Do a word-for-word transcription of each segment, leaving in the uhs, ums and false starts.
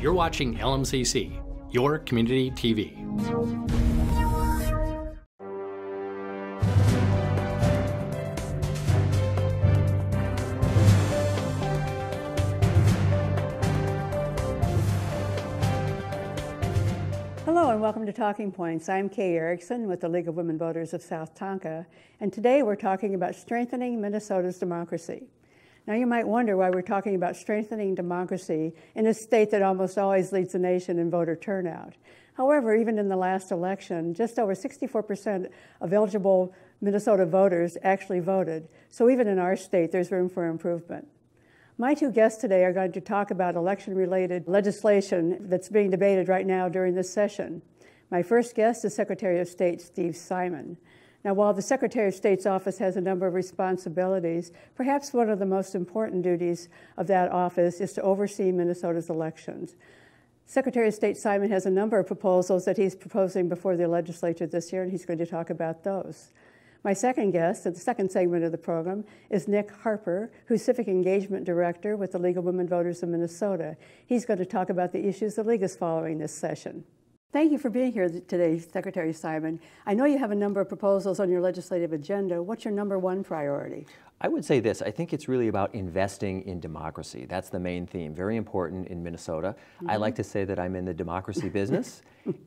You're watching L M C C, your community T V. Hello and welcome to Talking Points. I'm Kay Erickson with the League of Women Voters of South Tonka, and today we're talking about strengthening Minnesota's democracy. Now you might wonder why we're talking about strengthening democracy in a state that almost always leads the nation in voter turnout. However, even in the last election, just over sixty-four percent of eligible Minnesota voters actually voted. So even in our state, there's room for improvement. My two guests today are going to talk about election-related legislation that's being debated right now during this session. My first guest is Secretary of State Steve Simon. Now, while the Secretary of State's office has a number of responsibilities, perhaps one of the most important duties of that office is to oversee Minnesota's elections. Secretary of State Simon has a number of proposals that he's proposing before the legislature this year, and he's going to talk about those. My second guest, at the second segment of the program, is Nick Harper, who's Civic Engagement Director with the League of Women Voters of Minnesota. He's going to talk about the issues the League is following this session. Thank you for being here today, Secretary Simon. I know you have a number of proposals on your legislative agenda. What's your number one priority? I would say this. I think it's really about investing in democracy. That's the main theme. Very important in Minnesota. Mm-hmm. I like to say that I'm in the democracy business,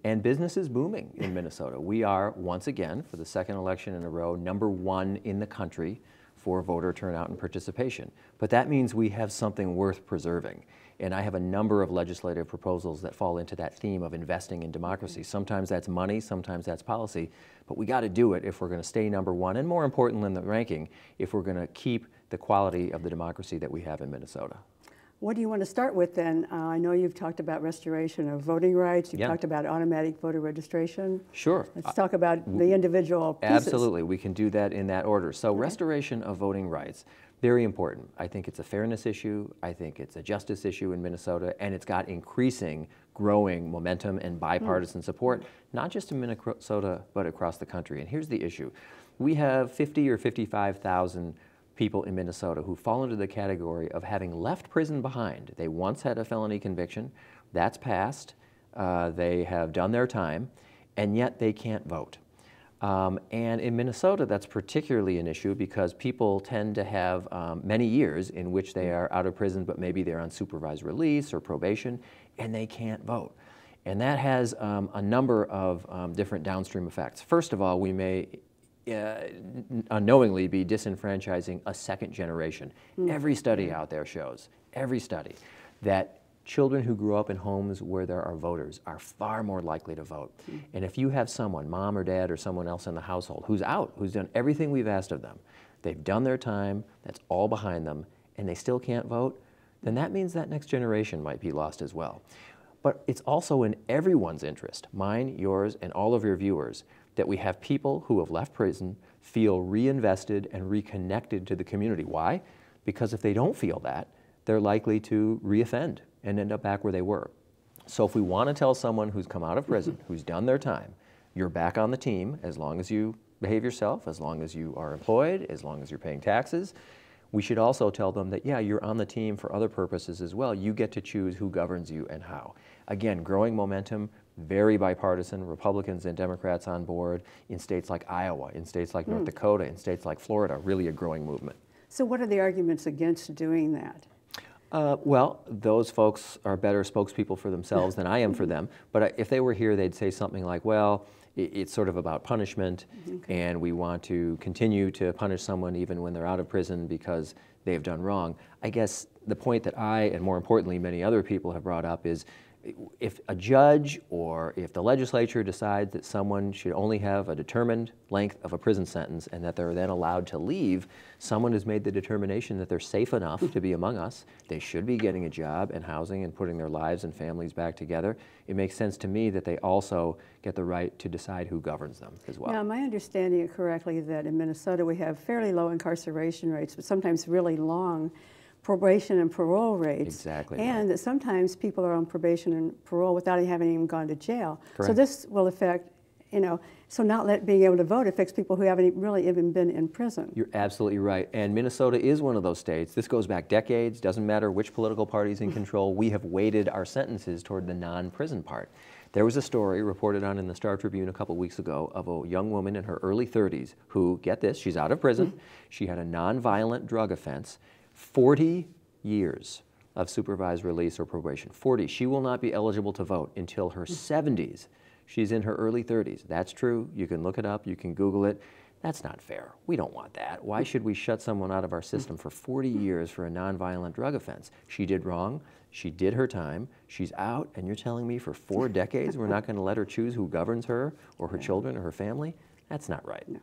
and business is booming in Minnesota. We are, once again, for the second election in a row, number one in the country for voter turnout and participation. But that means we have something worth preserving. And I have a number of legislative proposals that fall into that theme of investing in democracy. Sometimes that's money, sometimes that's policy, but we got to do it if we're going to stay number one, and more importantly than the ranking, if we're going to keep the quality of the democracy that we have in Minnesota. What do you want to start with then? Uh, I know you've talked about restoration of voting rights. You've yeah. talked about automatic voter registration. Sure. Let's uh, talk about the individual pieces. Absolutely. We can do that in that order. So okay. Restoration of voting rights. Very important. I think it's a fairness issue. I think it's a justice issue in Minnesota, and it's got increasing, growing momentum and bipartisan mm. support, not just in Minnesota, but across the country. And here's the issue. We have fifty or fifty-five thousand people in Minnesota who fall into the category of having left prison behind. They once had a felony conviction. That's passed. Uh, they have done their time, and yet they can't vote. Um, and in Minnesota, that's particularly an issue because people tend to have um, many years in which they are out of prison, but maybe they're on supervised release or probation, and they can't vote. And that has um, a number of um, different downstream effects. First of all, we may uh, unknowingly be disenfranchising a second generation. Mm. Every study out there shows, every study, that children who grew up in homes where there are voters are far more likely to vote. And if you have someone, mom or dad or someone else in the household, who's out, who's done everything we've asked of them, they've done their time, that's all behind them, and they still can't vote, then that means that next generation might be lost as well. But it's also in everyone's interest, mine, yours, and all of your viewers, that we have people who have left prison feel reinvested and reconnected to the community. Why? Because if they don't feel that, they're likely to reoffend and end up back where they were. So if we want to tell someone who's come out of prison, who's done their time, you're back on the team as long as you behave yourself, as long as you are employed, as long as you're paying taxes, we should also tell them that, yeah, you're on the team for other purposes as well. You get to choose who governs you and how. Again, growing momentum, very bipartisan, Republicans and Democrats on board in states like Iowa, in states like mm. North Dakota, in states like Florida, really a growing movement. So what are the arguments against doing that? Uh, well, those folks are better spokespeople for themselves than I am for them. But if they were here, they'd say something like, well, it's sort of about punishment, okay. and we want to continue to punish someone even when they're out of prison because they've done wrong. I guess the point that I, and more importantly, many other people have brought up is if a judge or if the legislature decides that someone should only have a determined length of a prison sentence and that they're then allowed to leave, someone has made the determination that they're safe enough to be among us. They should be getting a job and housing and putting their lives and families back together. It makes sense to me that they also get the right to decide who governs them as well. Now, am I understanding it correctly that in Minnesota we have fairly low incarceration rates, but sometimes really long probation and parole rates, exactly, and right. that sometimes people are on probation and parole without having even gone to jail. Correct. So this will affect you know, so not let, being able to vote affects people who haven't really even been in prison. You're absolutely right. And Minnesota is one of those states. This goes back decades. Doesn't matter which political party's in control. We have weighted our sentences toward the non-prison part. There was a story reported on in the Star Tribune a couple weeks ago of a young woman in her early thirties who, get this, she's out of prison. Mm-hmm. She had a nonviolent drug offense, forty years of supervised release or probation. forty. She will not be eligible to vote until her seventies. She's in her early thirties. That's true. You can look it up. You can Google it. That's not fair. We don't want that. Why should we shut someone out of our system for forty years for a nonviolent drug offense? She did wrong. She did her time. She's out, and you're telling me for four decades we're not going to let her choose who governs her or her children or her family? That's not right. No.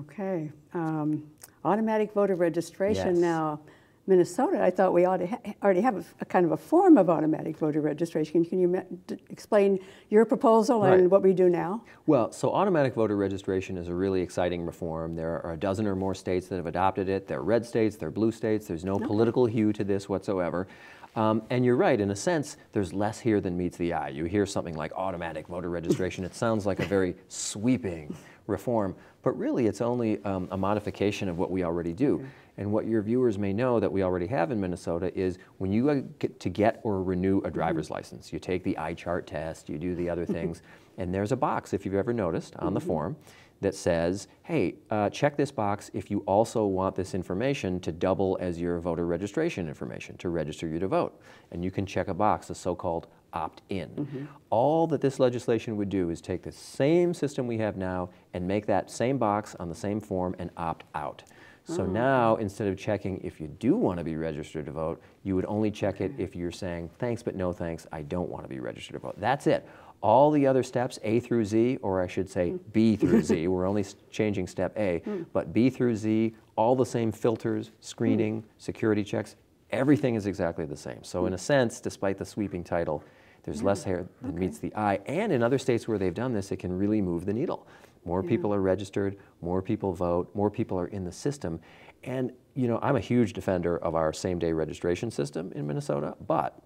Okay. Um, automatic voter registration. Yes. Now, Minnesota, I thought we ought to ha already have a, a kind of a form of automatic voter registration. Can you explain your proposal right. and what we do now? Well, so automatic voter registration is a really exciting reform. There are a dozen or more states that have adopted it. They're red states, they're blue states. There's no okay. political hue to this whatsoever. Um, and you're right, in a sense, there's less here than meets the eye. You hear something like automatic voter registration. It sounds like a very sweeping reform, but really it's only um, a modification of what we already do. Okay. And what your viewers may know that we already have in Minnesota is when you get to get or renew a driver's mm-hmm. license, you take the I chart test, you do the other things, and there's a box, if you've ever noticed, on mm-hmm. the form that says, hey, uh, check this box if you also want this information to double as your voter registration information to register you to vote. And you can check a box, a so-called opt-in. Mm-hmm. All that this legislation would do is take the same system we have now and make that same box on the same form and opt out. So oh. now, instead of checking if you do want to be registered to vote, you would only check it if you're saying, thanks but no thanks, I don't want to be registered to vote. That's it. All the other steps, A through Z, or I should say mm. B through Z, we're only changing step A, mm. but B through Z, all the same filters, screening, mm. security checks, everything is exactly the same. So mm. in a sense, despite the sweeping title, there's mm. less hair than okay. meets the eye, and in other states where they've done this, it can really move the needle. More yeah. people are registered, more people vote, more people are in the system. And, you know, I'm a huge defender of our same-day registration system in Minnesota, but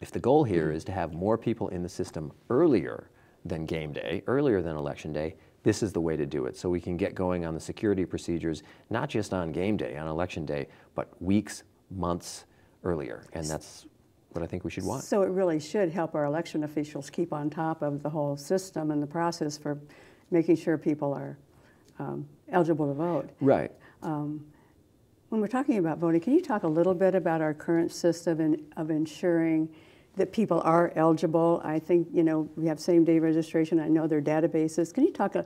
if the goal here is to have more people in the system earlier than game day, earlier than election day, this is the way to do it. So we can get going on the security procedures, not just on game day, on election day, but weeks, months earlier. And that's what I think we should want. So it really should help our election officials keep on top of the whole system and the process for making sure people are um, eligible to vote. Right. Um, when we're talking about voting, can you talk a little bit about our current system in, of ensuring that people are eligible? I think, you know, we have same-day registration. I know there are databases. Can you talk a,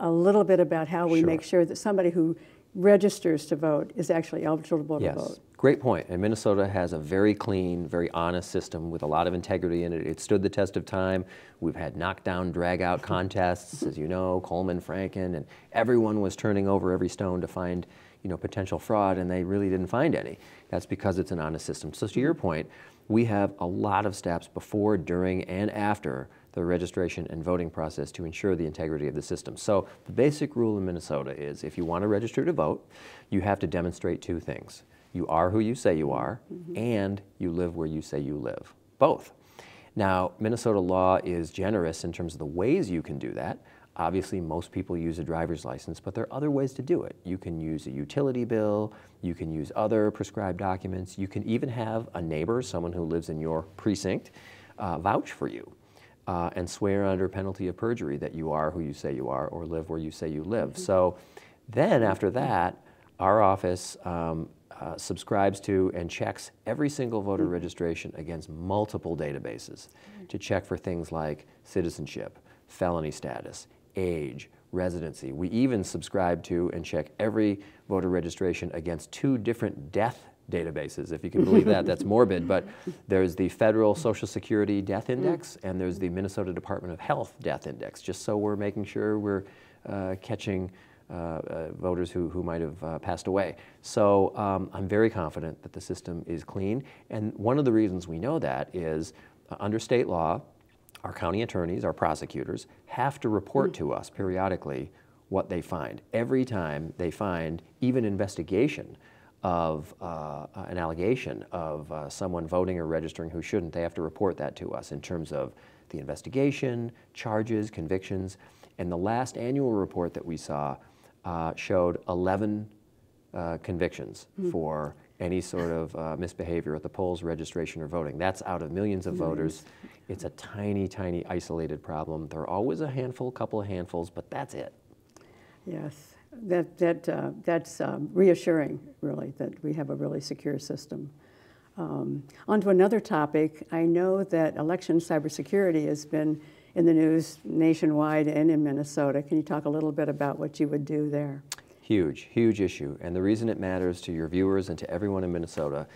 a little bit about how we sure. make sure that somebody who registers to vote is actually eligible to yes. vote? Great point. And Minnesota has a very clean, very honest system with a lot of integrity in it. It stood the test of time. We've had knockdown, drag-out contests, as you know, Coleman, Franken, and everyone was turning over every stone to find, you know, potential fraud, and they really didn't find any. That's because it's an honest system. So to your point, we have a lot of steps before, during, and after the registration and voting process to ensure the integrity of the system. So the basic rule in Minnesota is if you want to register to vote, you have to demonstrate two things. You are who you say you are, mm-hmm. and you live where you say you live. Both. Now, Minnesota law is generous in terms of the ways you can do that. Obviously, most people use a driver's license, but there are other ways to do it. You can use a utility bill. You can use other prescribed documents. You can even have a neighbor, someone who lives in your precinct, uh, vouch for you uh, and swear under penalty of perjury that you are who you say you are or live where you say you live. Mm-hmm. So then after that, our office um, Uh, subscribes to and checks every single voter mm-hmm. registration against multiple databases mm-hmm. to check for things like citizenship, felony status, age, residency. We even subscribe to and check every voter registration against two different death databases. If you can believe that, that's morbid, but there's the Federal Social Security Death Index mm-hmm. and there's the Minnesota Department of Health Death Index, just so we're making sure we're uh, catching Uh, uh, voters who, who might have uh, passed away. So um, I'm very confident that the system is clean. And one of the reasons we know that is uh, under state law, our county attorneys, our prosecutors, have to report mm-hmm. to us periodically what they find. Every time they find even investigation of uh, an allegation of uh, someone voting or registering who shouldn't, they have to report that to us in terms of the investigation, charges, convictions. And the last annual report that we saw uh, showed eleven uh, convictions mm-hmm. for any sort of uh, misbehavior at the polls, registration, or voting. That's out of millions of voters. It's a tiny, tiny, isolated problem. There are always a handful, couple of handfuls, but that's it. Yes, that, that, uh, that's um, reassuring, really, that we have a really secure system. Um, on to another topic. I know that election cybersecurity has been in the news nationwide and in Minnesota. Can you talk a little bit about what you would do there? Huge, huge issue. And the reason it matters to your viewers and to everyone in Minnesota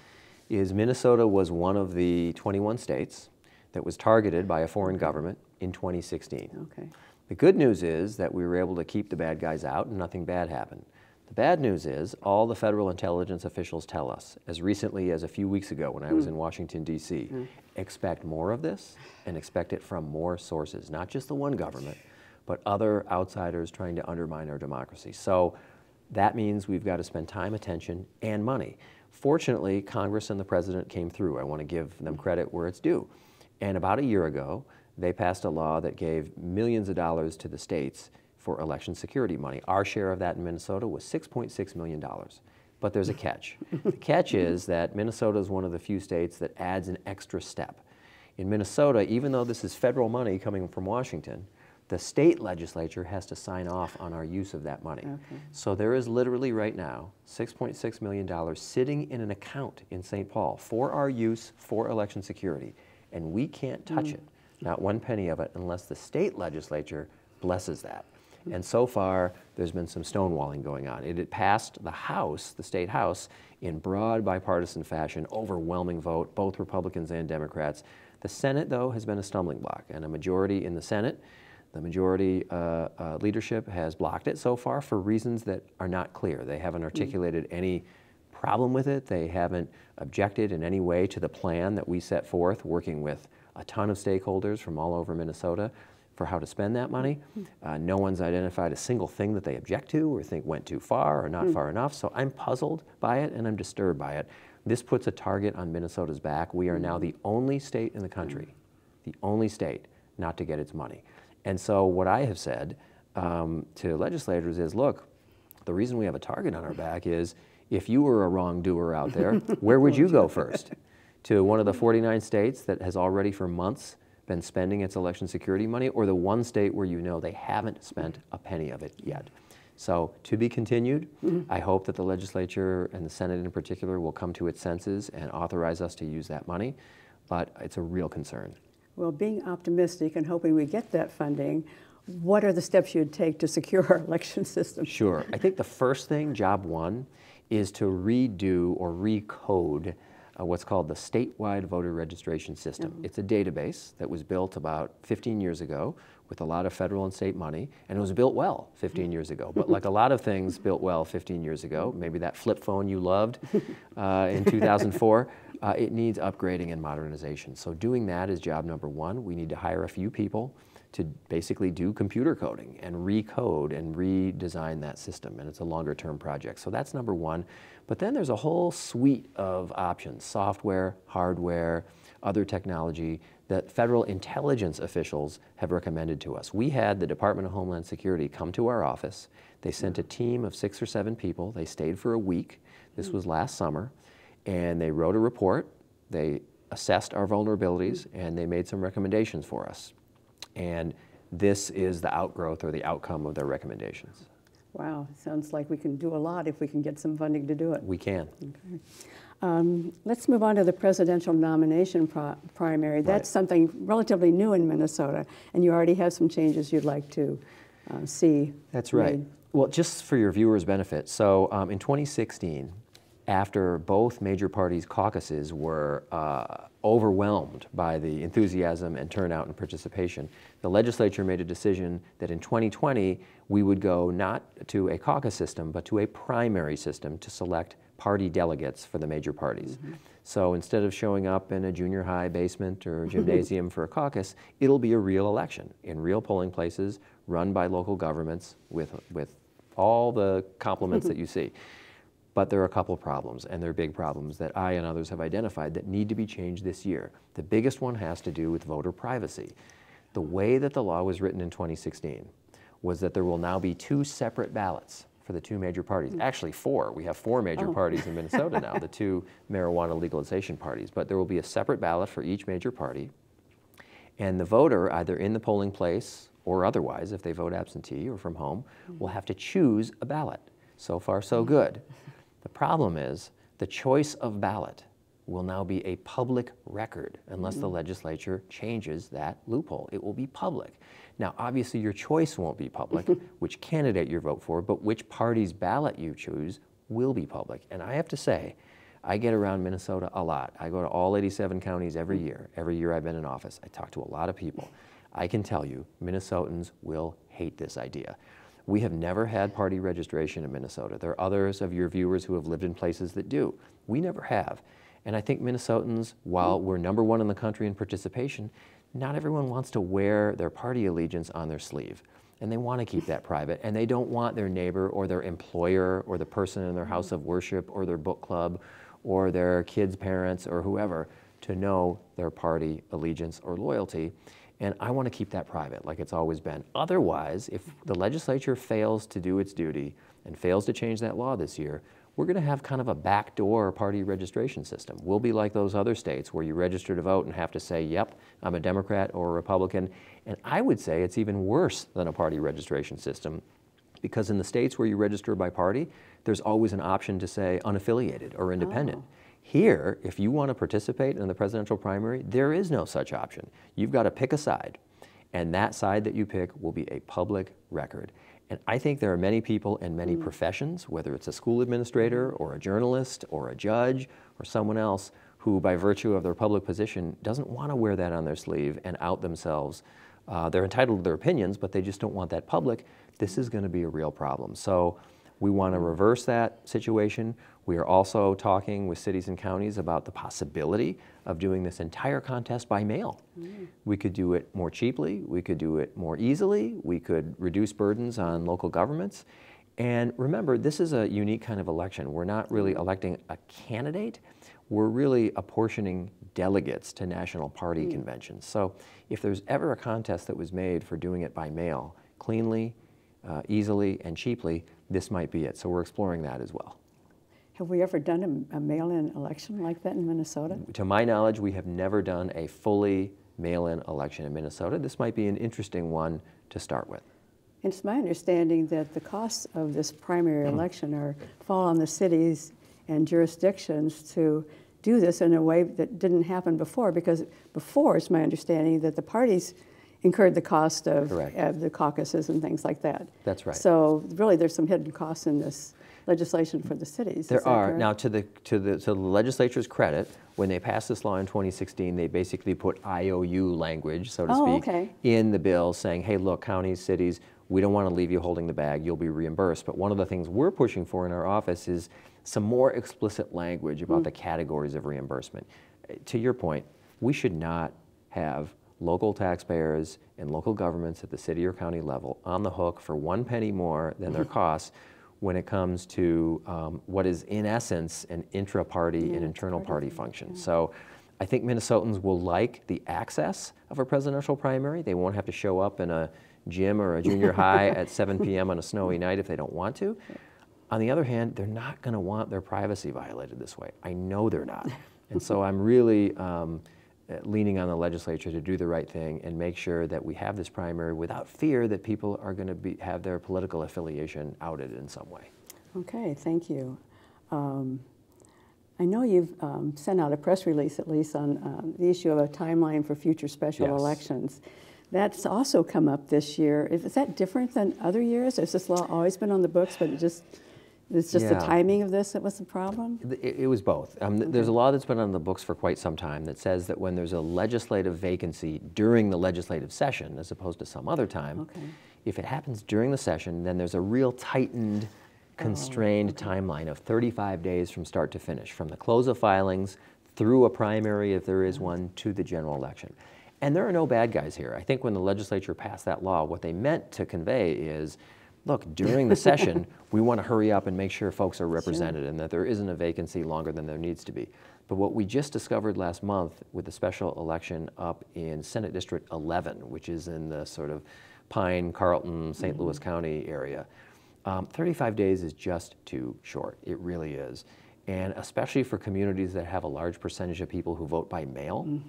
is Minnesota was one of the twenty-one states that was targeted by a foreign government in twenty sixteen. Okay. The good news is that we were able to keep the bad guys out and nothing bad happened. The bad news is all the federal intelligence officials tell us, as recently as a few weeks ago when I was mm. in Washington, D C, mm. expect more of this and expect it from more sources, not just the one government, but other outsiders trying to undermine our democracy. So that means we've got to spend time, attention, and money. Fortunately, Congress and the President came through. I want to give them credit where it's due. And about a year ago, they passed a law that gave millions of dollars to the states for election security money. Our share of that in Minnesota was six point six million dollars. But there's a catch. The catch is that Minnesota is one of the few states that adds an extra step. In Minnesota, even though this is federal money coming from Washington, the state legislature has to sign off on our use of that money. Okay. So there is literally right now six point six million dollars sitting in an account in Saint Paul for our use for election security. And we can't touch mm. it, not one penny of it, unless the state legislature blesses that. Mm. And so far, there's been some stonewalling going on. It had passed the House, the state House, in broad bipartisan fashion, overwhelming vote, both Republicans and Democrats. The Senate, though, has been a stumbling block, and a majority in the Senate, the majority uh, uh, leadership has blocked it so far for reasons that are not clear. They haven't articulated mm. any problem with it. They haven't objected in any way to the plan that we set forth, working with a ton of stakeholders from all over Minnesota for how to spend that money. Mm. Uh, no one's identified a single thing that they object to or think went too far or not mm. far enough. So I'm puzzled by it and I'm disturbed by it. This puts a target on Minnesota's back. We are now the only state in the country, the only state not to get its money. And so what I have said um, to legislators is, look, the reason we have a target on our back is if you were a wrongdoer out there, where would you go first? To one of the forty-nine states that has already for months been spending its election security money, or the one state where you know they haven't spent a penny of it yet? So to be continued. Mm-hmm. I hope that the legislature and the Senate in particular will come to its senses and authorize us to use that money, but it's a real concern. Well, being optimistic and hoping we get that funding, what are the steps you'd take to secure our election system? Sure. I think the first thing, job one, is to redo or recode uh, what's called the statewide voter registration system. Mm-hmm. It's a database that was built about fifteen years ago with a lot of federal and state money, and it was built well fifteen years ago. But like a lot of things built well fifteen years ago, maybe that flip phone you loved uh, in two thousand four, Uh, it needs upgrading and modernization. So doing that is job number one. We need to hire a few people to basically do computer coding and recode and redesign that system. And it's a longer term project. So that's number one. But then there's a whole suite of options, software, hardware, other technology that federal intelligence officials have recommended to us. We had the Department of Homeland Security come to our office. They sent a team of six or seven people. They stayed for a week. This was last summer. And they wrote a report, they assessed our vulnerabilities, and they made some recommendations for us. And this is the outgrowth or the outcome of their recommendations. Wow, sounds like we can do a lot if we can get some funding to do it. We can. Okay. Um, let's move on to the presidential nomination pro primary. That's right. Something relatively new in Minnesota, and you already have some changes you'd like to uh, see. That's right. Made. Well, just for your viewers' benefit, so um, in twenty sixteen, after both major parties' caucuses were uh, overwhelmed by the enthusiasm and turnout and participation, the legislature made a decision that in twenty twenty, we would go not to a caucus system, but to a primary system to select party delegates for the major parties. Mm-hmm. So instead of showing up in a junior high basement or gymnasium for a caucus, it'll be a real election in real polling places run by local governments with, with all the compliments that you see. But there are a couple of problems, and they're big problems that I and others have identified that need to be changed this year. The biggest one has to do with voter privacy. The way that the law was written in twenty sixteen was that there will now be two separate ballots for the two major parties. Actually, four. We have four major oh. parties in Minnesota now, the two marijuana legalization parties. But there will be a separate ballot for each major party. And the voter, either in the polling place or otherwise, if they vote absentee or from home, will have to choose a ballot. So far, so good. The problem is the choice of ballot will now be a public record unless mm-hmm. the legislature changes that loophole. It will be public. Now, obviously, your choice won't be public, which candidate you vote for, but which party's ballot you choose will be public. And I have to say, I get around Minnesota a lot. I go to all eighty-seven counties every year. Every year I've been in office. I talk to a lot of people. I can tell you, Minnesotans will hate this idea. We have never had party registration in Minnesota. There are others of your viewers who have lived in places that do. We never have. And I think Minnesotans, while we're number one in the country in participation, not everyone wants to wear their party allegiance on their sleeve. And they want to keep that private. And they don't want their neighbor or their employer or the person in their house of worship or their book club or their kids' parents or whoever to know their party allegiance or loyalty. And I want to keep that private like it's always been. Otherwise, if the legislature fails to do its duty and fails to change that law this year, we're going to have kind of a backdoor party registration system. We'll be like those other states where you register to vote and have to say, yep, I'm a Democrat or a Republican. And I would say it's even worse than a party registration system, because in the states where you register by party, there's always an option to say unaffiliated or independent. Oh. Here, if you want to participate in the presidential primary, there is no such option. You've got to pick a side, and that side that you pick will be a public record. And I think there are many people in many mm. professions, whether it's a school administrator or a journalist or a judge or someone else, who by virtue of their public position doesn't want to wear that on their sleeve and out themselves. Uh, they're entitled to their opinions, but they just don't want that public. This is going to be a real problem. So we want to reverse that situation. We are also talking with cities and counties about the possibility of doing this entire contest by mail. Mm. We could do it more cheaply, we could do it more easily, we could reduce burdens on local governments. And remember, this is a unique kind of election. We're not really electing a candidate, we're really apportioning delegates to national party mm. conventions. So if there's ever a contest that was made for doing it by mail, cleanly, uh, easily, and cheaply, this might be it. So we're exploring that as well. Have we ever done a, a mail-in election like that in Minnesota? To my knowledge, we have never done a fully mail-in election in Minnesota. This might be an interesting one to start with. And it's my understanding that the costs of this primary election are fall on the cities and jurisdictions to do this in a way that didn't happen before, because before, it's my understanding that the parties incurred the cost of, of the caucuses and things like that. That's right. So really, there's some hidden costs in this legislation for the cities. There are. Now, to the, to the to the legislature's credit, when they passed this law in twenty sixteen, they basically put I O U language, so to oh, speak, okay. in the bill saying, hey, look, counties, cities, we don't want to leave you holding the bag. You'll be reimbursed. But one of the things we're pushing for in our office is some more explicit language about mm. the categories of reimbursement. To your point, we should not have local taxpayers and local governments at the city or county level on the hook for one penny more than their costs when it comes to um, what is, in essence, an intra-party yeah, and internal party function. Yeah. So I think Minnesotans will like the access of a presidential primary. They won't have to show up in a gym or a junior high at seven p m on a snowy night if they don't want to. On the other hand, they're not going to want their privacy violated this way. I know they're not. And so I'm really um, leaning on the legislature to do the right thing and make sure that we have this primary without fear that people are going to be, have their political affiliation outed in some way. Okay, thank you. Um, I know you've um, sent out a press release, at least, on um, the issue of a timeline for future special yes. elections. That's also come up this year. Is that different than other years? Has this law always been on the books, but it just... It's just yeah. the timing of this that was the problem? It, it was both. Um, okay. There's a law that's been on the books for quite some time that says that when there's a legislative vacancy during the legislative session, as opposed to some other time, okay. if it happens during the session, then there's a real tightened, constrained oh, okay. timeline of thirty-five days from start to finish, from the close of filings through a primary, if there is one, to the general election. And there are no bad guys here. I think when the legislature passed that law, what they meant to convey is look, during the session, we want to hurry up and make sure folks are represented sure. and that there isn't a vacancy longer than there needs to be. But what we just discovered last month with the special election up in Senate District eleven, which is in the sort of Pine, Carlton, Saint Mm-hmm. Louis County area, um, thirty-five days is just too short. It really is. And especially for communities that have a large percentage of people who vote by mail. Mm-hmm.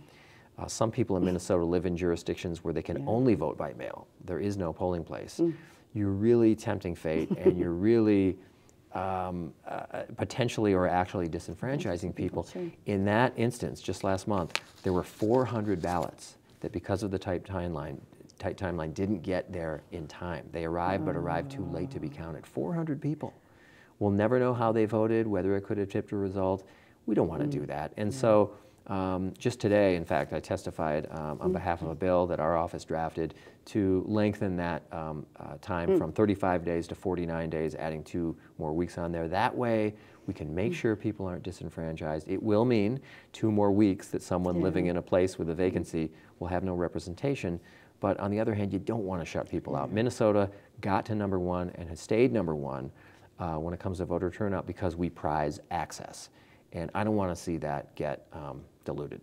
Uh, some people in Minnesota live in jurisdictions where they can yeah. only vote by mail. There is no polling place. Mm. You're really tempting fate, and you're really um, uh, potentially or actually disenfranchising people. In that instance, just last month, there were four hundred ballots that, because of the tight timeline, tight timeline didn't get there in time. They arrived, oh. but arrived too late to be counted. four hundred people. We'll never know how they voted, whether it could have tipped a result. We don't want to mm. do that. And yeah. so. Um, just today, in fact, I testified um, on behalf of a bill that our office drafted to lengthen that um, uh, time mm. from thirty-five days to forty-nine days, adding two more weeks on there. That way, we can make sure people aren't disenfranchised. It will mean two more weeks that someone yeah. living in a place with a vacancy will have no representation. But on the other hand, you don't want to shut people out. Minnesota got to number one and has stayed number one uh, when it comes to voter turnout because we prize access. And I don't want to see that get um, diluted.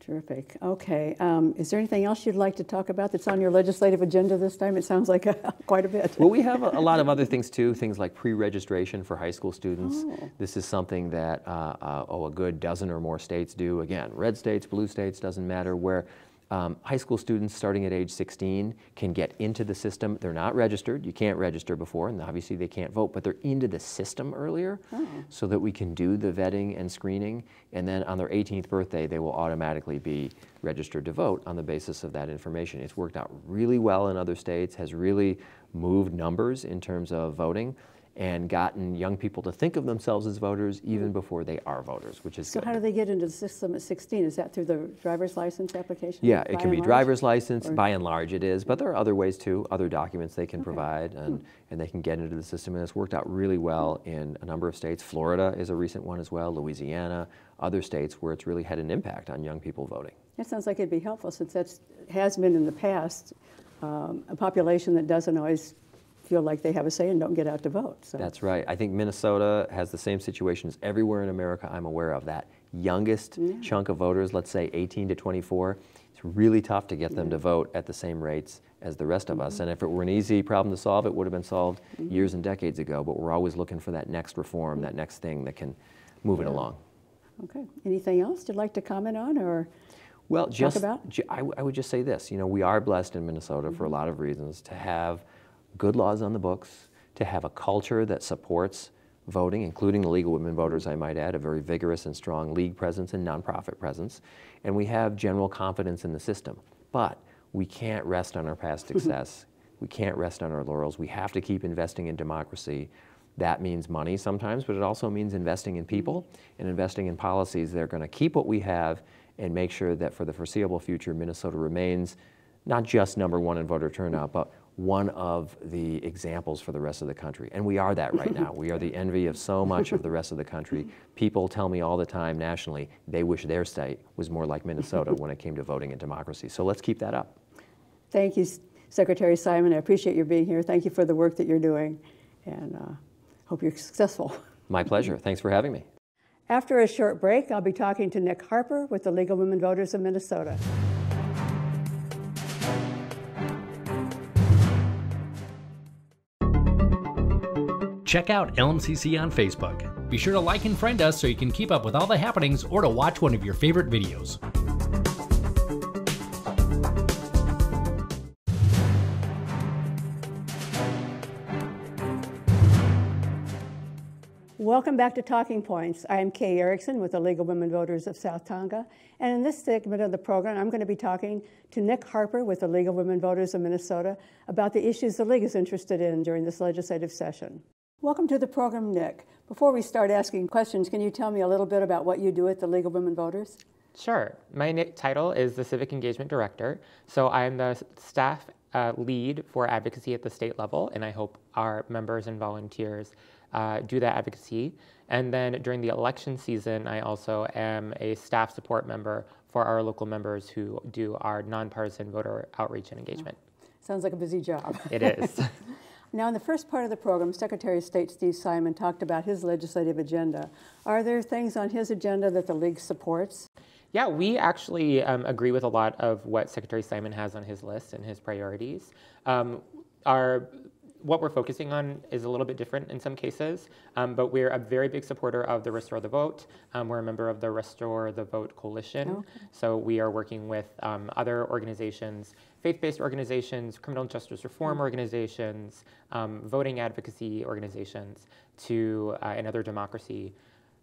Terrific. Okay. Um, is there anything else you'd like to talk about that's on your legislative agenda this time? It sounds like a, quite a bit. Well, we have a, a lot of other things too, things like pre-registration for high school students. Oh. This is something that uh, uh, oh, a good dozen or more states do. Again, red states, blue states, doesn't matter, where um, high school students starting at age sixteen can get into the system. They're not registered. You can't register before, and obviously they can't vote, but they're into the system earlier oh. so that we can do the vetting and screening. And then on their eighteenth birthday, they will automatically be registered to vote on the basis of that information. It's worked out really well in other states, has really moved numbers in terms of voting, and gotten young people to think of themselves as voters even before they are voters, which is so good. How do they get into the system at sixteen? Is that through the driver's license application? Yeah, it can be large? driver's license, or? by and large it is, but there are other ways too, other documents they can okay. provide, and, hmm. and they can get into the system, and it's worked out really well in a number of states. Florida is a recent one as well, Louisiana, other states where it's really had an impact on young people voting. That sounds like it'd be helpful, since that has been in the past um, a population that doesn't always feel like they have a say and don't get out to vote. So. That's right. I think Minnesota has the same situation as everywhere in America I'm aware of. That youngest yeah. chunk of voters, let's say eighteen to twenty-four, it's really tough to get them yeah. to vote at the same rates as the rest mm-hmm. of us. And if it were an easy problem to solve, it would have been solved mm-hmm. years and decades ago, but we're always looking for that next reform, mm-hmm. that next thing that can move yeah. it along. Okay. Anything else you'd like to comment on or well, talk just, about? Ju I, w I would just say this. You know, we are blessed in Minnesota mm-hmm. for a lot of reasons to have good laws on the books, to have a culture that supports voting, including the League of Women Voters, I might add, a very vigorous and strong league presence and nonprofit presence. And we have general confidence in the system. But we can't rest on our past success. We can't rest on our laurels. We have to keep investing in democracy. That means money sometimes, but it also means investing in people and investing in policies that are going to keep what we have and make sure that for the foreseeable future, Minnesota remains not just number one in voter turnout, but one of the examples for the rest of the country. And we are that right now. We are the envy of so much of the rest of the country. People tell me all the time nationally they wish their state was more like Minnesota when it came to voting and democracy. So let's keep that up. Thank you, Secretary Simon. I appreciate your being here. Thank you for the work that you're doing, and uh, hope you're successful. My pleasure. Thanks for having me. After a short break, I'll be talking to Nick Harper with the League of Women Voters of Minnesota. Check out L M C C on Facebook. Be sure to like and friend us so you can keep up with all the happenings or to watch one of your favorite videos. Welcome back to Talking Points. I am Kay Erickson with the League of Women Voters of South Tonka. And in this segment of the program, I'm going to be talking to Nick Harper with the League of Women Voters of Minnesota about the issues the League is interested in during this legislative session. Welcome to the program, Nick. Before we start asking questions, can you tell me a little bit about what you do at the League of Women Voters? Sure. My title is the Civic Engagement Director, so I'm the staff uh, lead for advocacy at the state level, and I hope our members and volunteers uh, do that advocacy. And then during the election season, I also am a staff support member for our local members who do our nonpartisan voter outreach and engagement. Sounds like a busy job. It is. Now, in the first part of the program, Secretary of State Steve Simon talked about his legislative agenda. Are there things on his agenda that the League supports? Yeah, we actually um, agree with a lot of what Secretary Simon has on his list and his priorities. Um, our What we're focusing on is a little bit different in some cases, um, but we're a very big supporter of the Restore the Vote. Um, we're a member of the Restore the Vote Coalition, okay. So we are working with um, other organizations, faith-based organizations, criminal justice reform organizations, um, voting advocacy organizations, to uh, and other democracy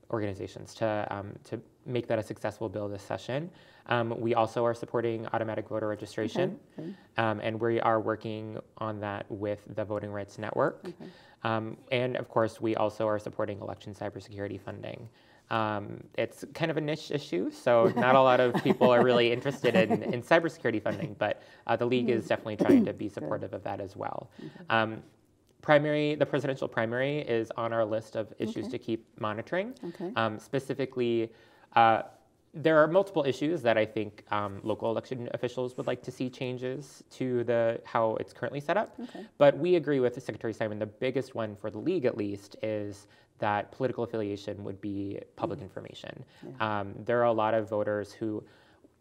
organizations to, um, to make that a successful bill this session. Um, we also are supporting automatic voter registration, okay, okay. Um, and we are working on that with the Voting Rights Network. Okay. Um, and of course, we also are supporting election cybersecurity funding. Um, it's kind of a niche issue, so not a lot of people are really interested in, in cybersecurity funding, but uh, the League is definitely trying to be supportive of that as well. Um, Primary, the presidential primary is on our list of issues okay. to keep monitoring. Okay. Um, specifically, uh, there are multiple issues that I think um, local election officials would like to see changes to the how it's currently set up. Okay. But we agree with Secretary Simon. The biggest one for the League, at least, is that political affiliation would be public mm-hmm. information. Yeah. Um, there are a lot of voters who.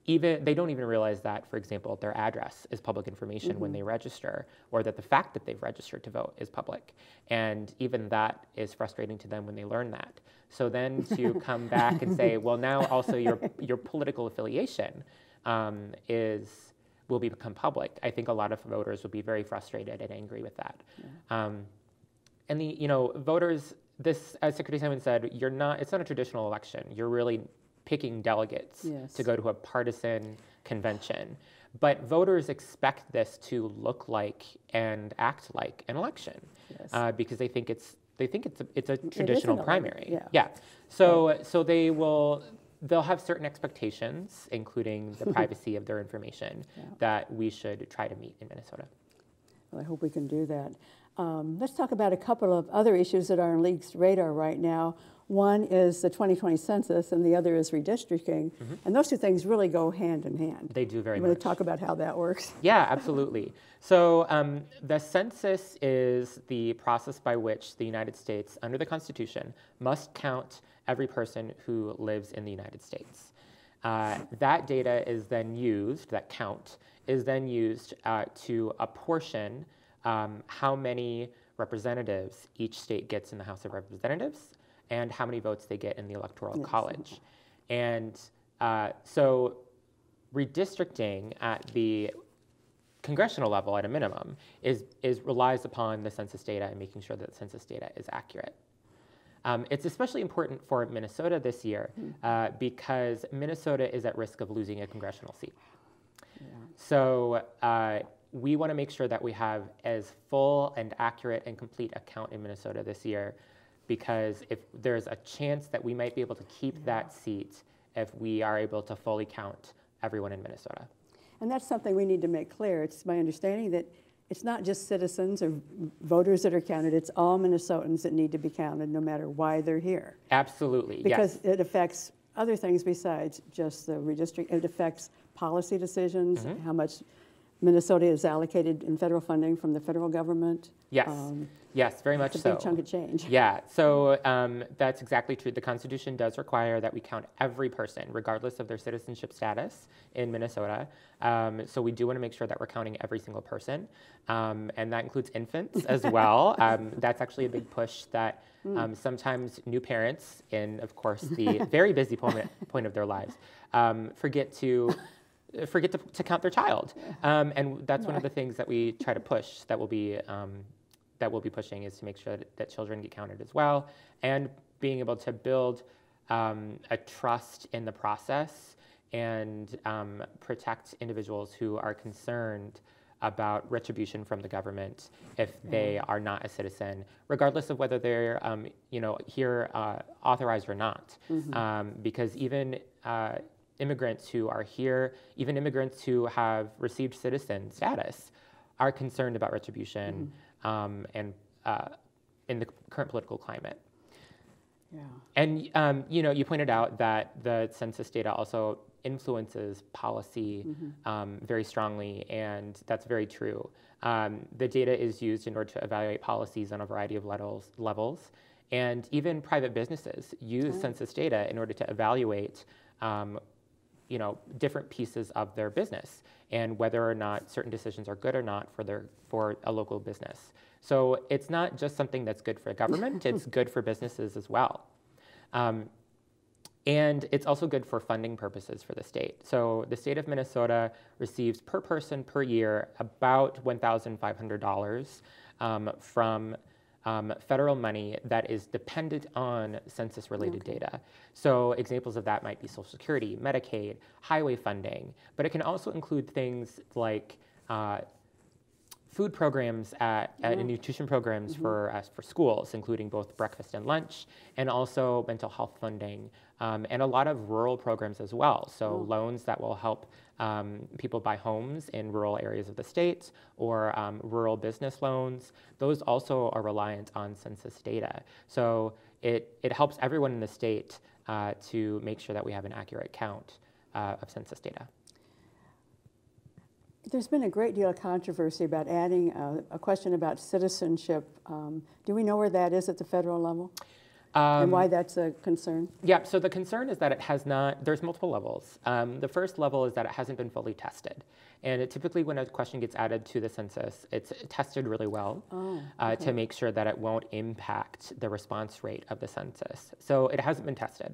Even, they don't even realize that, for example, their address is public information mm-hmm. when they register, or that the fact that they've registered to vote is public. And even that is frustrating to them when they learn that. So then to come back and say, well, now also your, your political affiliation um, is, will become public. I think a lot of voters will be very frustrated and angry with that. Yeah. Um, and the, you know, voters, this, as Secretary Simon said, you're not, it's not a traditional election. You're really picking delegates yes. to go to a partisan convention. But voters expect this to look like and act like an election yes. uh, because they think it's they think it's a, it's a traditional it primary. Yeah. yeah. So yeah. so they will they'll have certain expectations, including the privacy of their information, yeah. that we should try to meet in Minnesota. Well, I hope we can do that. Um, let's talk about a couple of other issues that are on League's radar right now. One is the twenty twenty census, and the other is redistricting. Mm-hmm. And those two things really go hand in hand. They do very much. You want to talk about how that works? Yeah, absolutely. So um, the census is the process by which the United States, under the Constitution, must count every person who lives in the United States. Uh, that data is then used, that count, is then used uh, to apportion um, how many representatives each state gets in the House of Representatives, and how many votes they get in the Electoral yes. College. And uh, so redistricting at the congressional level, at a minimum, is, is relies upon the census data and making sure that the census data is accurate. Um, it's especially important for Minnesota this year uh, because Minnesota is at risk of losing a congressional seat. Yeah. So uh, we want to make sure that we have as full and accurate and complete a count in Minnesota this year, because if there's a chance that we might be able to keep yeah. that seat if we are able to fully count everyone in Minnesota. And that's something we need to make clear. It's my understanding that it's not just citizens or voters that are counted, it's all Minnesotans that need to be counted no matter why they're here. Absolutely, because yes. it affects other things besides just the redistricting. It affects policy decisions, mm-hmm. how much Minnesota is allocated in federal funding from the federal government. Yes. Um, Yes, very much so. That's a big chunk of change. Yeah, so um, that's exactly true. The Constitution does require that we count every person, regardless of their citizenship status in Minnesota. Um, so we do want to make sure that we're counting every single person. Um, and that includes infants as well. Um, that's actually a big push that um, sometimes new parents, in, of course, the very busy point, point of their lives, um, forget to... forget to, to count their child. Um, and that's one of the things that we try to push that will be... Um, that we'll be pushing is to make sure that, that children get counted as well, and being able to build um, a trust in the process and um, protect individuals who are concerned about retribution from the government if they are not a citizen, regardless of whether they're um, you know, here uh, authorized or not. Mm-hmm. um, because even uh, immigrants who are here, even immigrants who have received citizen status are concerned about retribution. Mm-hmm. Um, and uh, in the current political climate. Yeah. And um, you know, you pointed out that the census data also influences policy mm-hmm. um, very strongly, and that's very true. Um, the data is used in order to evaluate policies on a variety of levels, levels and even private businesses use oh. census data in order to evaluate um, you know, different pieces of their business and whether or not certain decisions are good or not for their for a local business. So it's not just something that's good for government, it's good for businesses as well. Um, and it's also good for funding purposes for the state. So the state of Minnesota receives per person per year about one thousand five hundred dollars um, from Um, federal money that is dependent on census-related okay. data. So examples of that might be Social Security, Medicaid, highway funding, but it can also include things like uh, food programs at, yeah. and nutrition programs mm-hmm. for uh, for schools, including both breakfast and lunch, and also mental health funding, um, and a lot of rural programs as well. So oh. loans that will help Um, people buy homes in rural areas of the state, or um, rural business loans. Those also are reliant on census data. So it, it helps everyone in the state uh, to make sure that we have an accurate count uh, of census data. There's been a great deal of controversy about adding a, a question about citizenship. Um, do we know where that is at the federal level? Um, and why that's a concern? Yeah, so the concern is that it has not, there's multiple levels. Um, the first level is that it hasn't been fully tested. And it typically, when a question gets added to the census, it's tested really well oh, okay. uh, to make sure that it won't impact the response rate of the census. So it hasn't been tested.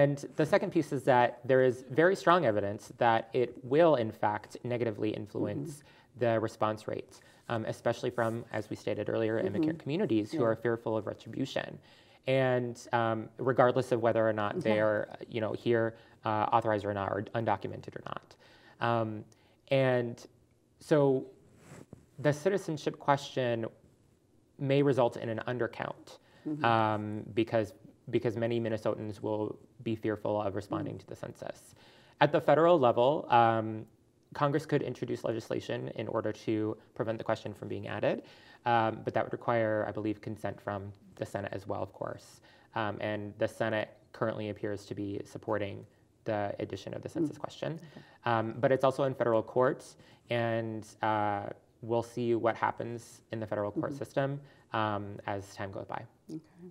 And the second piece is that there is very strong evidence that it will, in fact, negatively influence mm-hmm. the response rates, um, especially from, as we stated earlier, mm-hmm. immigrant communities who yeah. are fearful of retribution. And um, regardless of whether or not okay. they are, you know, here uh, authorized or not, or undocumented or not. Um, and so the citizenship question may result in an undercount mm-hmm. um, because, because many Minnesotans will be fearful of responding mm-hmm. to the census. At the federal level, um, Congress could introduce legislation in order to prevent the question from being added, um, but that would require, I believe, consent from the Senate as well, of course. Um, and the Senate currently appears to be supporting the addition of the census mm. question. Okay. Um, but it's also in federal courts, and uh, we'll see what happens in the federal court mm-hmm. system um, as time goes by. Okay.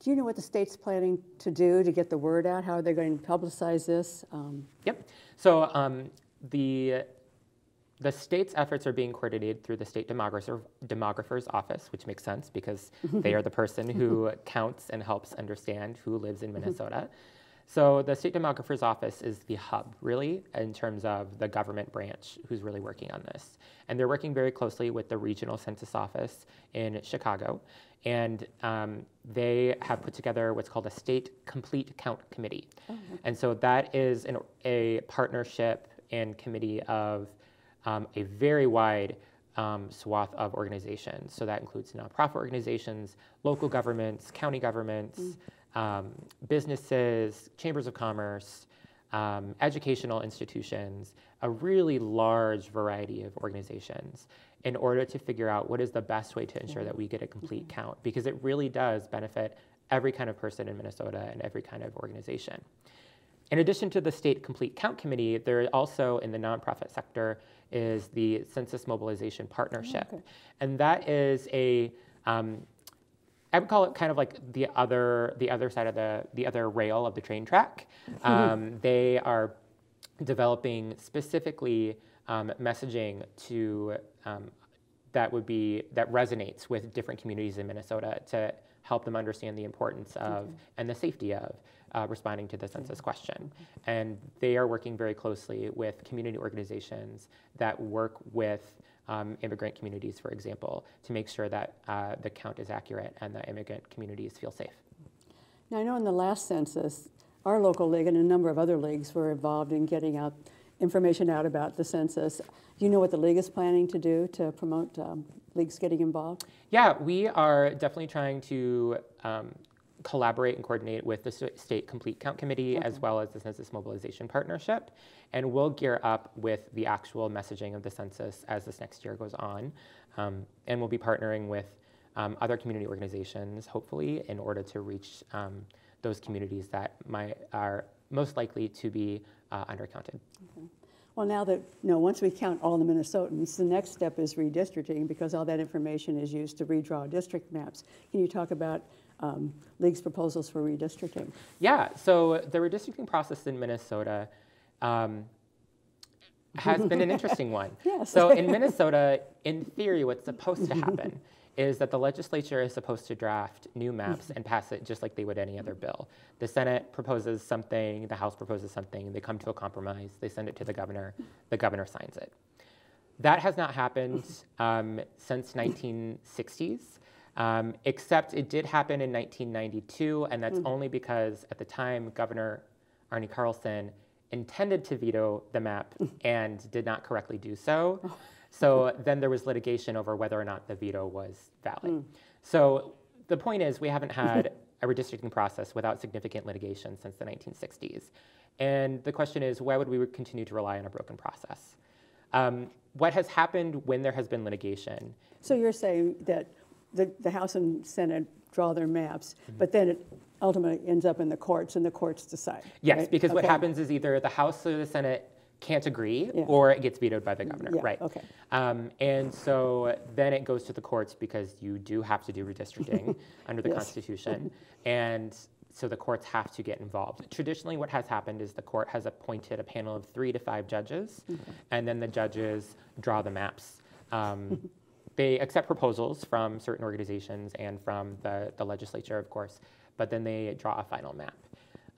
Do you know what the state's planning to do to get the word out? How are they going to publicize this? Um, yep. So um, the the state's efforts are being coordinated through the state demographer, demographer's office, which makes sense because they are the person who counts and helps understand who lives in Minnesota. So the state demographer's office is the hub, really, in terms of the government branch who's really working on this. And they're working very closely with the regional census office in Chicago. And um, they have put together what's called a State Complete Count Committee. Oh, okay. And so that is an, a partnership and committee of um, a very wide um, swath of organizations. So that includes nonprofit organizations, local governments, county governments, mm-hmm. um, businesses, chambers of commerce, um, educational institutions, a really large variety of organizations, in order to figure out what is the best way to ensure yeah. that we get a complete mm-hmm. count, because it really does benefit every kind of person in Minnesota and every kind of organization. In addition to the State Complete Count Committee, there also in the nonprofit sector is the Census Mobilization Partnership. Okay. And that is a, um, I would call it kind of like the other, the other side of the, the other rail of the train track. Mm-hmm. Um, they are developing specifically Um, messaging to um, that would be that resonates with different communities in Minnesota to help them understand the importance of okay. and the safety of uh, responding to the census okay. question. Okay. And they are working very closely with community organizations that work with um, immigrant communities, for example, to make sure that uh, the count is accurate and the immigrant communities feel safe. Now, I know in the last census, our local league and a number of other leagues were involved in getting out information out about the census. Do you know what the League is planning to do to promote um, leagues getting involved? Yeah, we are definitely trying to um, collaborate and coordinate with the State Complete Count Committee okay. as well as the Census Mobilization Partnership. And we'll gear up with the actual messaging of the census as this next year goes on. Um, and we'll be partnering with um, other community organizations, hopefully, in order to reach um, those communities that might, are most likely to be uh, undercounted. Okay. Well, now that, no, once we count all the Minnesotans, the next step is redistricting, because all that information is used to redraw district maps. Can you talk about um, League's proposals for redistricting? Yeah, so the redistricting process in Minnesota um, has been an interesting one. Yes. So in Minnesota, in theory, what's supposed to happen is that the legislature is supposed to draft new maps and pass it just like they would any other bill. The Senate proposes something, the House proposes something, they come to a compromise, they send it to the governor, the governor signs it. That has not happened um, since nineteen sixties, um, except it did happen in nineteen ninety-two, and that's mm-hmm. only because at the time, Governor Arnie Carlson intended to veto the map and did not correctly do so. So then there was litigation over whether or not the veto was valid. Mm. So the point is, we haven't had a redistricting process without significant litigation since the nineteen sixties. And the question is, why would we continue to rely on a broken process? Um, what has happened when there has been litigation? So you're saying that the, the House and Senate draw their maps, mm-hmm. but then it ultimately ends up in the courts, and the courts decide. Yes, right? Because okay. what happens is either the House or the Senate can't agree, yeah. or it gets vetoed by the governor, yeah, right? Okay. Um, and so then it goes to the courts, because you do have to do redistricting under the yes. Constitution, and so the courts have to get involved. Traditionally, what has happened is the court has appointed a panel of three to five judges, mm-hmm. and then the judges draw the maps. Um, they accept proposals from certain organizations and from the, the legislature, of course, but then they draw a final map.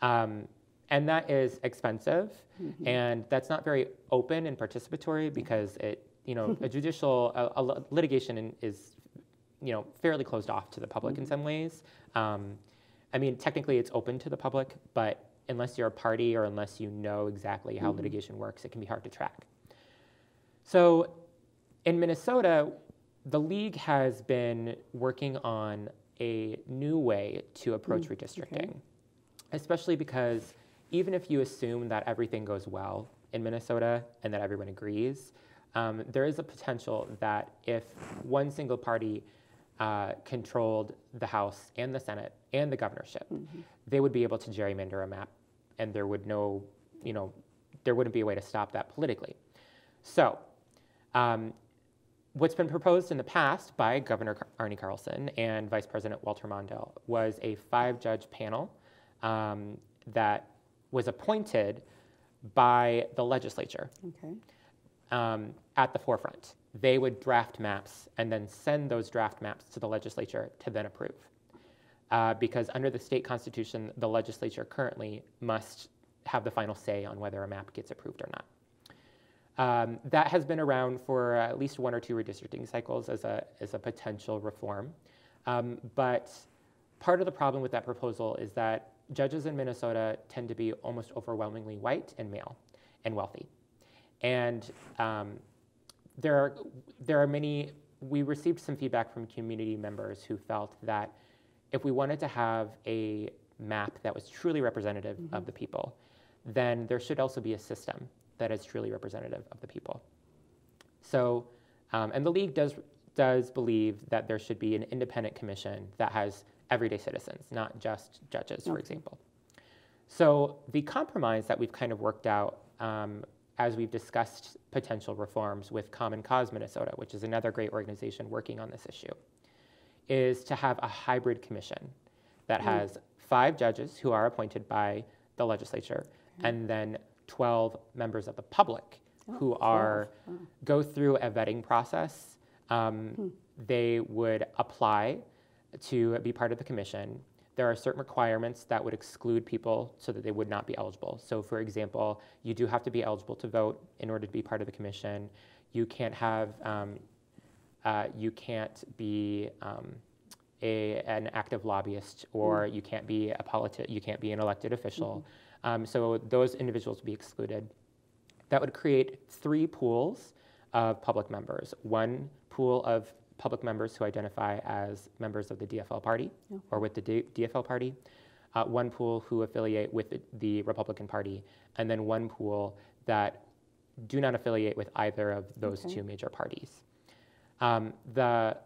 Um, And that is expensive, mm-hmm. and that's not very open and participatory, because it, you know, a judicial a, a litigation in, is, you know, fairly closed off to the public mm-hmm. in some ways. Um, I mean, technically it's open to the public, but unless you're a party or unless you know exactly how mm-hmm. litigation works, it can be hard to track. So, in Minnesota, the League has been working on a new way to approach mm-hmm. redistricting, okay. especially because even if you assume that everything goes well in Minnesota and that everyone agrees, um, there is a potential that if one single party uh, controlled the House and the Senate and the governorship, mm-hmm. they would be able to gerrymander a map, and there would no, you know, there wouldn't be a way to stop that politically. So, um, what's been proposed in the past by Governor Arnie Carlson and Vice President Walter Mondale was a five-judge panel um, that was appointed by the legislature okay. um, at the forefront. They would draft maps and then send those draft maps to the legislature to then approve. Uh, because under the state constitution, the legislature currently must have the final say on whether a map gets approved or not. Um, that has been around for at least one or two redistricting cycles as a, as a potential reform. Um, but part of the problem with that proposal is that judges in Minnesota tend to be almost overwhelmingly white and male and wealthy. And um, there are, there are many, we received some feedback from community members who felt that if we wanted to have a map that was truly representative mm-hmm. of the people, then there should also be a system that is truly representative of the people. So, um, and the League does, does believe that there should be an independent commission that has everyday citizens, not just judges, for okay. example. So the compromise that we've kind of worked out um, as we've discussed potential reforms with Common Cause Minnesota, which is another great organization working on this issue, is to have a hybrid commission that mm. has five judges who are appointed by the legislature okay. and then twelve members of the public oh, who are oh. go through a vetting process. Um, hmm. They would apply to be part of the commission. There are certain requirements that would exclude people so that they would not be eligible. So for example, you do have to be eligible to vote in order to be part of the commission. You can't have, um, uh, you can't be um, a, an active lobbyist, or mm. you can't be a politi- you can't be an elected official. Mm-hmm. um, so those individuals would be excluded. That would create three pools of public members. One pool of public members who identify as members of the D F L party okay. or with the D F L party, uh, one pool who affiliate with the, the Republican Party, and then one pool that do not affiliate with either of those okay. two major parties. Um, the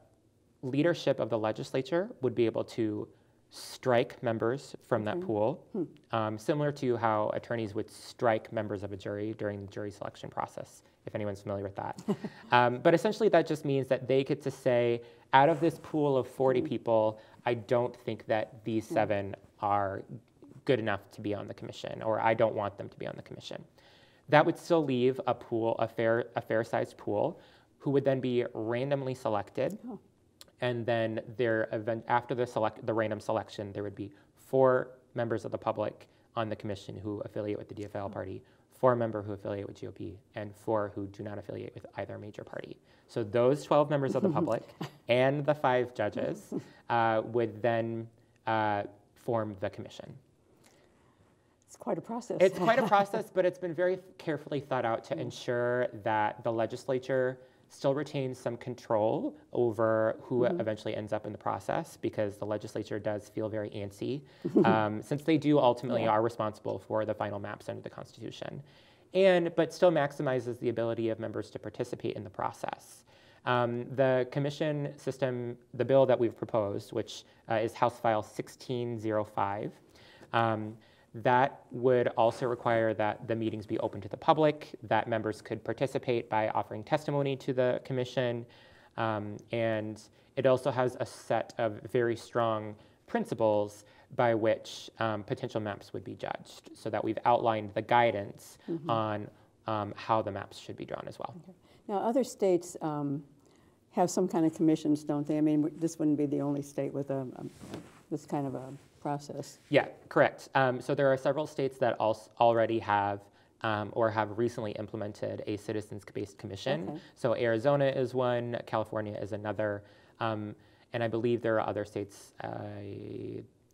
leadership of the legislature would be able to strike members from that mm-hmm. pool, um, similar to how attorneys would strike members of a jury during the jury selection process, if anyone's familiar with that. um, but essentially that just means that they get to say, out of this pool of forty mm-hmm. people, I don't think that these seven mm-hmm. are good enough to be on the commission, or I don't want them to be on the commission. That would still leave a pool, a fair, a fair-sized pool, who would then be randomly selected. Oh. And then their event, after the, select, the random selection, there would be four members of the public on the commission who affiliate with the D F L party, four members who affiliate with G O P, and four who do not affiliate with either major party. So those twelve members of the public and the five judges uh, would then uh, form the commission. It's quite a process. It's quite a process, but it's been very carefully thought out to mm. ensure that the legislature still retains some control over who mm-hmm. eventually ends up in the process, because the legislature does feel very antsy, um, since they do ultimately yeah. are responsible for the final maps under the Constitution, and but still maximizes the ability of members to participate in the process. Um, the commission system, the bill that we've proposed, which uh, is House File sixteen oh five, um, that would also require that the meetings be open to the public, that members could participate by offering testimony to the commission, um, and it also has a set of very strong principles by which um, potential maps would be judged, so that we've outlined the guidance mm-hmm. on um, how the maps should be drawn as well. Okay. Now, other states um, have some kind of commissions, don't they? I mean, this wouldn't be the only state with a, a this kind of a process. Yeah, correct. Um, so there are several states that also already have um, or have recently implemented a citizens-based commission. Okay. So Arizona is one, California is another, um, and I believe there are other states, uh,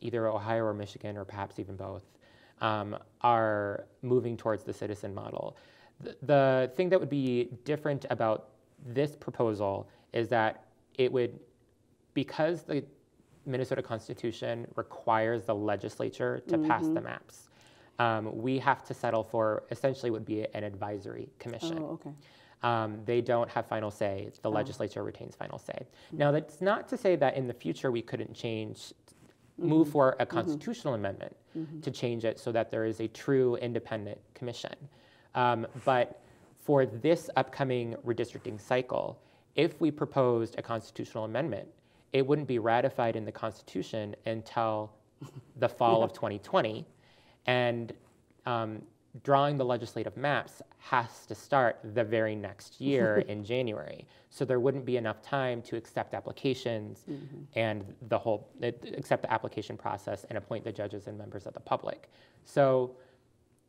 either Ohio or Michigan, or perhaps even both, um, are moving towards the citizen model. The, the thing that would be different about this proposal is that it would, because the Minnesota Constitution requires the legislature to mm-hmm. pass the maps, Um, we have to settle for essentially would be an advisory commission. Oh, okay. Um, they don't have final say. The oh. legislature retains final say. Mm-hmm. Now, that's not to say that in the future we couldn't change, mm-hmm. move for a constitutional mm-hmm. amendment mm-hmm. to change it so that there is a true independent commission. Um, but for this upcoming redistricting cycle, if we proposed a constitutional amendment, it wouldn't be ratified in the Constitution until the fall yeah. of twenty twenty. And um, drawing the legislative maps has to start the very next year in January. So there wouldn't be enough time to accept applications mm-hmm. and the whole, accept the application process and appoint the judges and members of the public. So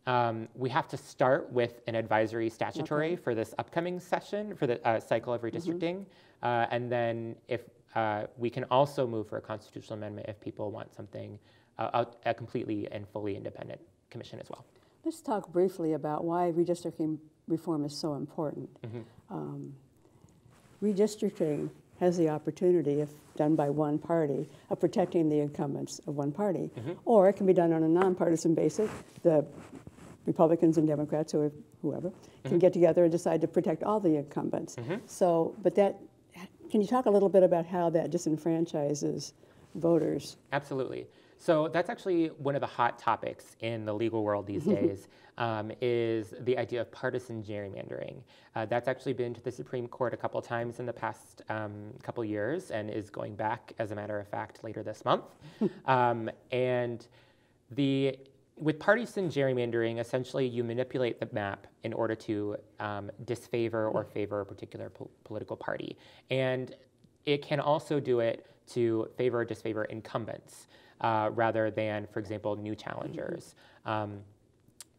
um, we have to start with an advisory statutory okay. for this upcoming session, for the uh, cycle of redistricting. Mm-hmm. uh, and then if Uh, we can also move for a constitutional amendment if people want something, uh, a, a completely and fully independent commission as well. Let's talk briefly about why redistricting reform is so important. Mm-hmm. um, redistricting has the opportunity, if done by one party, of protecting the incumbents of one party. Mm-hmm. Or it can be done on a nonpartisan basis. The Republicans and Democrats, whoever, mm-hmm. can get together and decide to protect all the incumbents. Mm-hmm. So, but that... Can you talk a little bit about how that disenfranchises voters? Absolutely. So that's actually one of the hot topics in the legal world these days, um, is the idea of partisan gerrymandering. Uh, that's actually been to the Supreme Court a couple times in the past um, couple years, and is going back, as a matter of fact, later this month. um, and the with partisan gerrymandering, essentially you manipulate the map in order to um, disfavor or favor a particular po political party. And it can also do it to favor or disfavor incumbents uh, rather than, for example, new challengers. Um,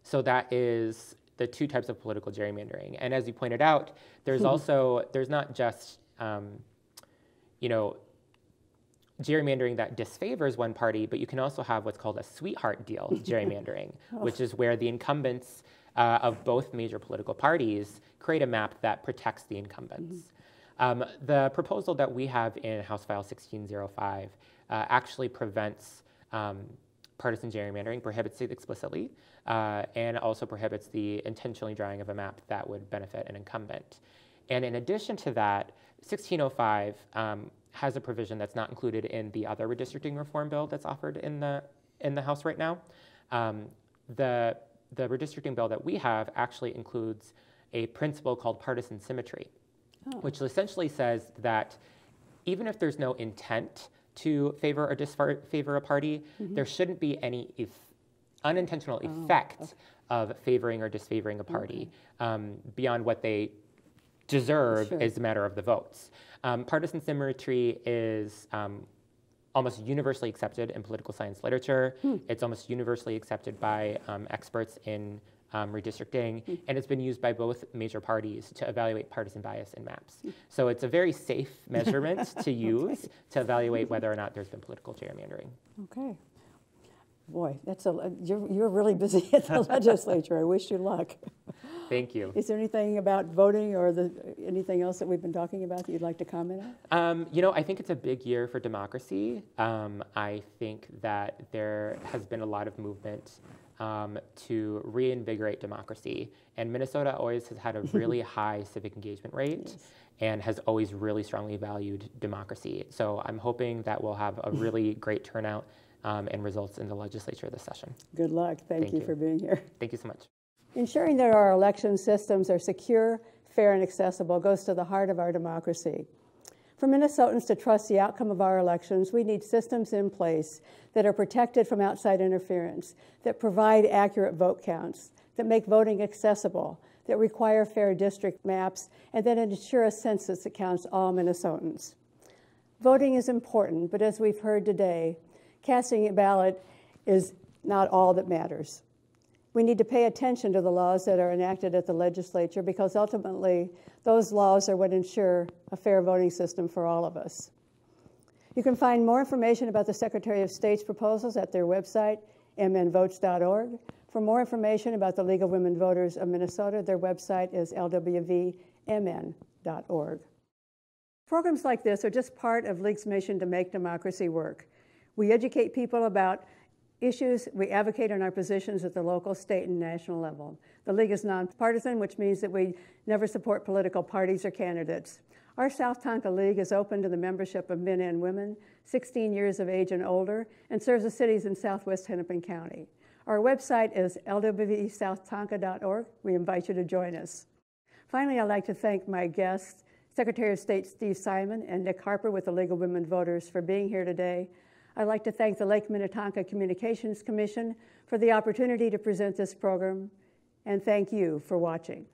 so that is the two types of political gerrymandering. And as you pointed out, there's also, there's not just, um, you know, gerrymandering that disfavors one party, but you can also have what's called a sweetheart deal gerrymandering, oh. which is where the incumbents uh, of both major political parties create a map that protects the incumbents. Mm-hmm. um, the proposal that we have in House File sixteen oh five uh, actually prevents um, partisan gerrymandering, prohibits it explicitly, uh, and also prohibits the intentionally drawing of a map that would benefit an incumbent. And in addition to that, sixteen oh five um, has a provision that's not included in the other redistricting reform bill that's offered in the in the House right now. Um, the the redistricting bill that we have actually includes a principle called partisan symmetry, oh. which essentially says that even if there's no intent to favor or disfavor a party, mm-hmm. there shouldn't be any if unintentional oh, effects okay. of favoring or disfavoring a party okay. um, beyond what they deserve sure. is a matter of the votes. Um, partisan symmetry is um, almost universally accepted in political science literature. Hmm. It's almost universally accepted by um, experts in um, redistricting, hmm. and it's been used by both major parties to evaluate partisan bias in maps. Hmm. So it's a very safe measurement to use okay. to evaluate whether or not there's been political gerrymandering. Okay. Boy, that's a, you're, you're really busy at the legislature. I wish you luck. Thank you. Is there anything about voting or the, anything else that we've been talking about that you'd like to comment on? Um, you know, I think it's a big year for democracy. Um, I think that there has been a lot of movement um, to reinvigorate democracy. And Minnesota always has had a really high civic engagement rate. Yes. And has always really strongly valued democracy. So I'm hoping that we'll have a really great turnout Um, and results in the legislature this session. Good luck. Thank, Thank you, you for being here. Thank you so much. Ensuring that our election systems are secure, fair, and accessible goes to the heart of our democracy. For Minnesotans to trust the outcome of our elections, we need systems in place that are protected from outside interference, that provide accurate vote counts, that make voting accessible, that require fair district maps, and that ensure a census that counts all Minnesotans. Voting is important, but as we've heard today, casting a ballot is not all that matters. We need to pay attention to the laws that are enacted at the legislature because ultimately those laws are what ensure a fair voting system for all of us. You can find more information about the Secretary of State's proposals at their website, m n votes dot org. For more information about the League of Women Voters of Minnesota, their website is l w v m n dot org. Programs like this are just part of League's mission to make democracy work. We educate people about issues. We advocate on our positions at the local, state, and national level. The League is nonpartisan, which means that we never support political parties or candidates. Our South Tonka League is open to the membership of men and women, sixteen years of age and older, and serves the cities in southwest Hennepin County. Our website is l w v south tonka dot org. We invite you to join us. Finally, I'd like to thank my guests, Secretary of State Steve Simon and Nick Harper with the League of Women Voters for being here today. I'd like to thank the Lake Minnetonka Communications Commission for the opportunity to present this program, and thank you for watching.